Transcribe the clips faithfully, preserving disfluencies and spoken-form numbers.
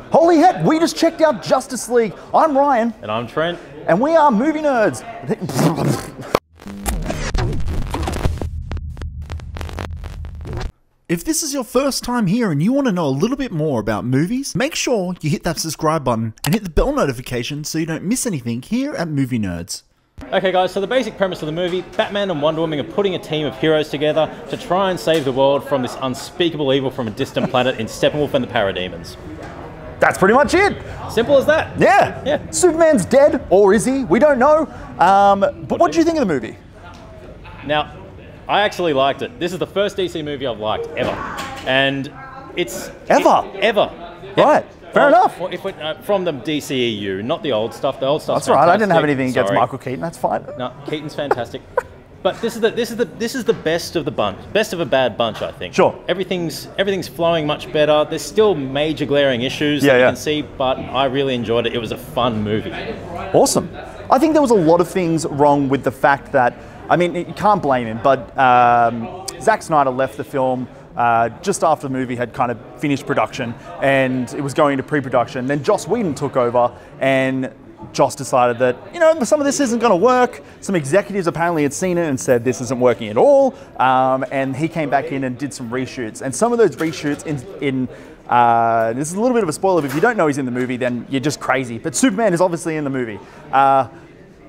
Holy heck, we just checked out Justice League. I'm Ryan. And I'm Trent. And we are Movie Nerds. If this is your first time here and you want to know a little bit more about movies, make sure you hit that subscribe button and hit the bell notification so you don't miss anything here at Movie Nerds. Okay guys, so the basic premise of the movie, Batman and Wonder Woman are putting a team of heroes together to try and save the world from this unspeakable evil from a distant planet in Steppenwolf and the Parademons. That's pretty much it. Simple as that. Yeah. Yeah. Superman's dead, or is he? We don't know. Um, but what do you think of the movie? Now, I actually liked it. This is the first D C movie I've liked ever, and it's ever, it, ever. Yeah. Right. Fair well, enough. Well, if we, uh, from the D C E U, not the old stuff. The old stuff. That's fantastic. Right. I didn't have anything against Sorry. Michael Keaton. That's fine. No, Keaton's fantastic. But this is the this is the this is the best of the bunch, best of a bad bunch, I think. Sure. Everything's everything's flowing much better. There's still major glaring issues yeah, that yeah. you can see, but I really enjoyed it. It was a fun movie. Awesome. I think there was a lot of things wrong with the fact that, I mean, you can't blame him, but um, Zack Snyder left the film uh, just after the movie had kind of finished production and it was going into pre-production. Then Joss Whedon took over and Joss decided that, you know, some of this isn't going to work. Some executives apparently had seen it and said this isn't working at all. Um, and he came back in and did some reshoots. And some of those reshoots in, in uh, this is a little bit of a spoiler. But if you don't know he's in the movie, then you're just crazy. But Superman is obviously in the movie. Uh,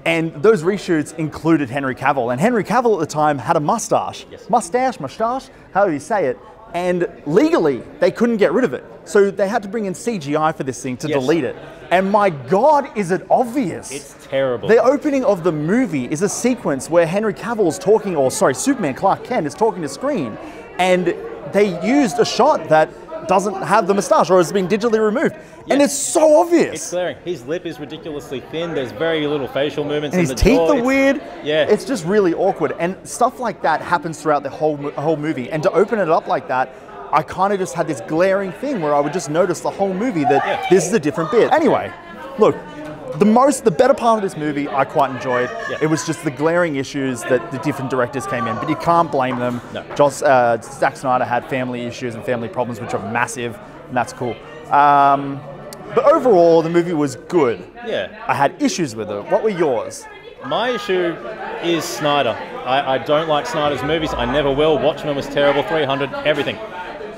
and those reshoots included Henry Cavill. And Henry Cavill at the time had a mustache. Yes. Mustache, mustache, how do you say it? And legally, they couldn't get rid of it. So they had to bring in C G I for this thing to yes. delete it. And my God, is it obvious. It's terrible. The opening of the movie is a sequence where Henry Cavill's talking, or sorry, Superman, Clark Kent, is talking to screen. And they used a shot that doesn't have the moustache or has been digitally removed. Yes. And it's so obvious. It's glaring. His lip is ridiculously thin. There's very little facial movements. And his in the teeth door. are it's, weird. Yeah. It's just really awkward. And stuff like that happens throughout the whole, whole movie. And to open it up like that, I kind of just had this glaring thing where I would just notice the whole movie that yeah. this is a different bit. Anyway, look, the most, the better part of this movie, I quite enjoyed. Yeah. It was just the glaring issues that the different directors came in, but you can't blame them. No. Joss, uh, Zack Snyder had family issues and family problems, which are massive, and that's cool. Um, but overall, the movie was good. Yeah. I had issues with it. What were yours? My issue is Snyder. I, I don't like Snyder's movies. I never will. Watchmen was terrible. three hundred, everything.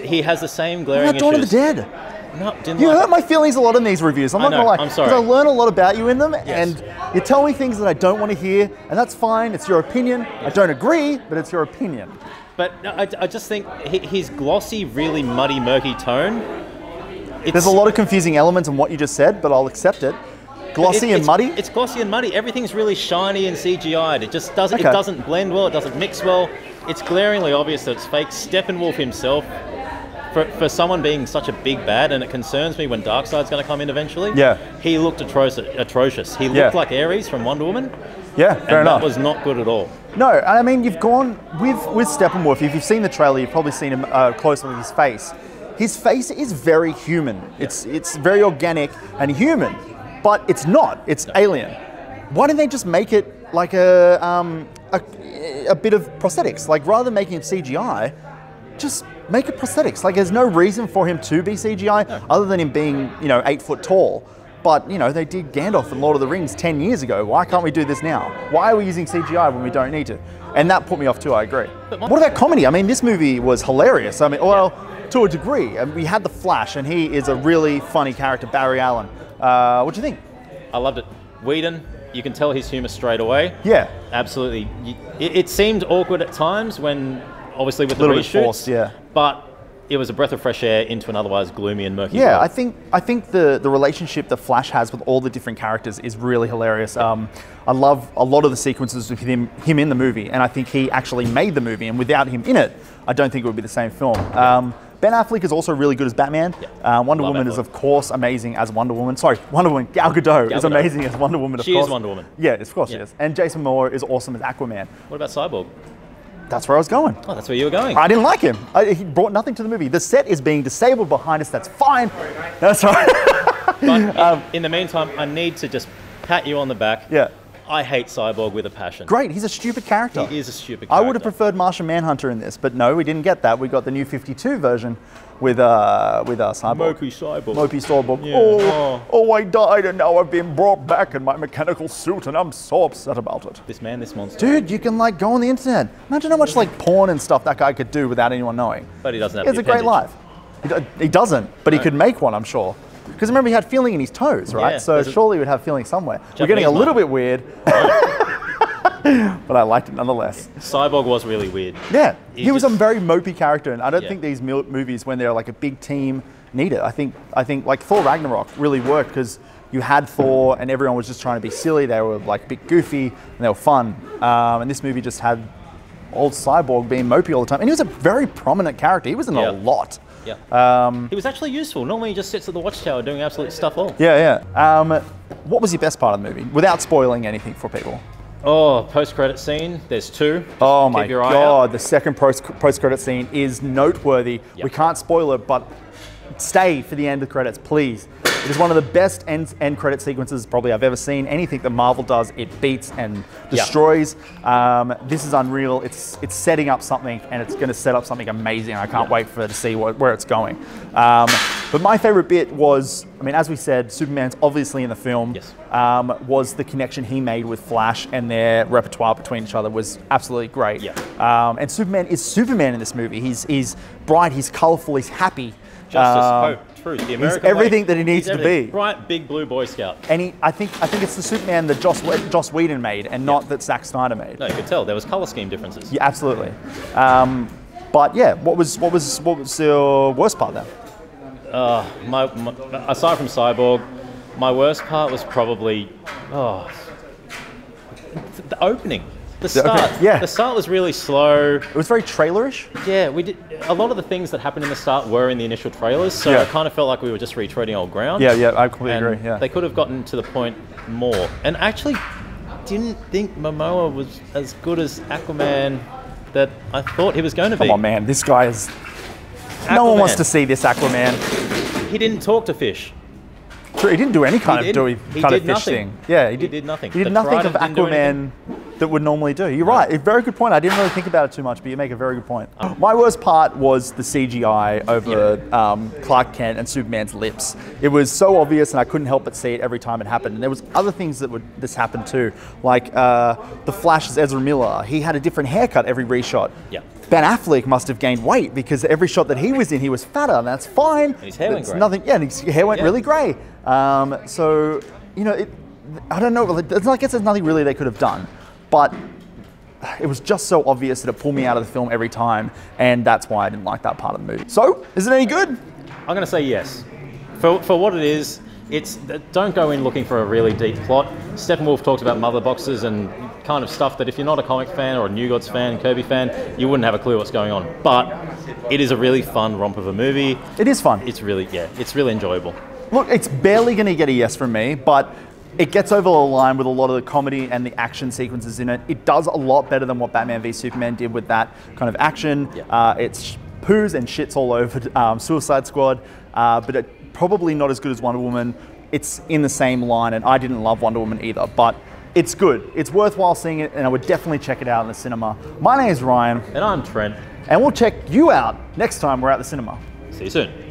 He has the same glaring issues. Dawn of the Dead. No, didn't you like hurt it. my feelings a lot in these reviews. I'm I not know, gonna lie. I'm sorry. Because I learn a lot about you in them, yes. and you tell me things that I don't want to hear, and that's fine. It's your opinion. Yes. I don't agree, but it's your opinion. But I, I just think his glossy, really muddy, murky tone. It's, There's a lot of confusing elements in what you just said, but I'll accept it. Glossy it, and muddy. It's glossy and muddy. Everything's really shiny and C G I'd. It just doesn't. Okay. It doesn't blend well. It doesn't mix well. It's glaringly obvious that it's fake. Steppenwolf himself. For, for someone being such a big bad, and it concerns me when Darkseid's going to come in eventually, yeah. he looked atrocious. atrocious. He looked yeah. like Ares from Wonder Woman. Yeah, fair and enough. that was not good at all. No, I mean, you've gone with, with Steppenwolf. If you've seen the trailer, you've probably seen him uh, close on his face. His face is very human. Yeah. It's, it's very organic and human, but it's not. It's no. alien. Why didn't they just make it like a, um, a, a bit of prosthetics? Like, rather than making it C G I, just make it prosthetics. Like, there's no reason for him to be C G I no. other than him being, you know, eight foot tall. But, you know, they did Gandalf in Lord of the Rings ten years ago. Why can't we do this now? Why are we using C G I when we don't need to? And that put me off too, I agree. What about comedy? I mean, this movie was hilarious. I mean, well, yeah. to a degree. I mean, we had The Flash, and he is a really funny character, Barry Allen. Uh, what do you think? I loved it. Whedon, you can tell his humor straight away. Yeah. Absolutely. It, it seemed awkward at times when... obviously with the reshoots, bit forced, yeah. but it was a breath of fresh air into an otherwise gloomy and murky. Yeah, world. I think I think the the relationship the Flash has with all the different characters is really hilarious. Um, I love a lot of the sequences with him him in the movie, and I think he actually made the movie. And without him in it, I don't think it would be the same film. Um, Ben Affleck is also really good as Batman. Yeah. Uh, Wonder love Woman Affleck. is of course amazing as Wonder Woman. Sorry, Wonder Woman. Gal Gadot, Gal Gadot. is amazing as Wonder Woman. Of she course. is Wonder Woman. Yeah, of course yeah. she is. And Jason Momoa is awesome as Aquaman. What about Cyborg? That's where I was going. Oh, that's where you were going. I didn't like him. I, he brought nothing to the movie. The set is being disabled behind us. That's fine. That's right. But um, in the meantime, I need to just pat you on the back. Yeah. I hate Cyborg with a passion. Great, he's a stupid character. He is a stupid character. I would have preferred Martian Manhunter in this, but no, we didn't get that. We got the new fifty-two version with uh, with our Cyborg. Mopey Cyborg. Mopey Cyborg. Yeah. Oh, oh. oh, I died and now I've been brought back in my mechanical suit and I'm so upset about it. This man, this monster. Dude, you can like go on the internet. Imagine how much like porn and stuff that guy could do without anyone knowing. But he doesn't have It's a great life. He, he doesn't, but no. he could make one, I'm sure. Because remember, he had feeling in his toes, right? Yeah, so surely he would have feeling somewhere. Japanese We're getting a little bit weird, but I liked it nonetheless. Cyborg was really weird. Yeah, he, he was just a very mopey character, and I don't yeah. think these movies, when they're like a big team, need it. I think, I think like Thor Ragnarok really worked because you had Thor and everyone was just trying to be silly. They were like a bit goofy and they were fun. Um, and this movie just had old Cyborg being mopey all the time. And he was a very prominent character. He was in yeah. a lot. Yeah. Um, he was actually useful. Normally he just sits at the watchtower doing absolute stuff all. Yeah, yeah. Um, what was your best part of the movie? Without spoiling anything for people. Oh, post-credit scene. There's two. Just oh my God, the second post post-credit scene is noteworthy. Yep. We can't spoil it, but stay for the end of the credits, please. It is one of the best end, end credit sequences probably I've ever seen. Anything that Marvel does, it beats and destroys. Yeah. Um, this is unreal. It's it's setting up something, and it's going to set up something amazing. I can't yeah. wait for it to see what, where it's going. Um, but my favorite bit was, I mean, as we said, Superman's obviously in the film. Yes. Um, was the connection he made with Flash and their repertoire between each other was absolutely great. Yeah. Um, and Superman is Superman in this movie. He's he's bright. He's colorful. He's happy. Justice, um, hope, truth, the American He's everything way. that he needs to be. Bright, big blue Boy Scout. And he, I think, I think it's the Superman that Joss, Joss Whedon made, and not yeah. that Zack Snyder made. No, you could tell there was color scheme differences. Yeah, absolutely. Um, but yeah, what was what was what was your worst part then? Uh, my, my aside from Cyborg, my worst part was probably oh, the opening. The start, okay, yeah. the start was really slow. It was very trailerish. Yeah, we did a lot of the things that happened in the start were in the initial trailers, so yeah. it kind of felt like we were just retreading old ground. Yeah, yeah, I completely and agree. Yeah, they could have gotten to the point more. And I actually didn't think Momoa was as good as Aquaman that I thought he was going to be. Come on, man, this guy is. Aquaman. No one wants to see this Aquaman. He didn't talk to fish. True, he didn't do any kind he of doing kind did of fish nothing. thing. Yeah, he did, he did nothing. He did the nothing of Aquaman that would normally do. You're right. right. Very good point. I didn't really think about it too much, but you make a very good point. Um, My worst part was the C G I over yeah. um, Clark Kent and Superman's lips. It was so obvious, and I couldn't help but see it every time it happened. And there was other things that would this happened too, like uh, the Flash's Ezra Miller. He had a different haircut every reshot. Yeah. Ben Affleck must have gained weight because every shot that he was in, he was fatter, and that's fine. And his hair went grey. Nothing. Yeah, and his hair went yeah. really grey. Um, so you know, it, I don't know. It's like I guess there's nothing really they could have done. But it was just so obvious that it pulled me out of the film every time, and that's why I didn't like that part of the movie. So, is it any good? I'm going to say yes. For, for what it is, it's don't go in looking for a really deep plot. Steppenwolf talks about mother boxes and kind of stuff that if you're not a comic fan or a New Gods fan, Kirby fan, you wouldn't have a clue what's going on. But it is a really fun romp of a movie. It is fun. It's really, yeah, it's really enjoyable. Look, it's barely going to get a yes from me, but it gets over the line with a lot of the comedy and the action sequences in it. It does a lot better than what Batman v Superman did with that kind of action. Yeah. Uh, it poos and shits all over um, Suicide Squad, uh, but it, probably not as good as Wonder Woman. It's in the same line, and I didn't love Wonder Woman either, but it's good. It's worthwhile seeing it, and I would definitely check it out in the cinema. My name is Ryan. And I'm Trent. And we'll check you out next time we're at the cinema. See you soon.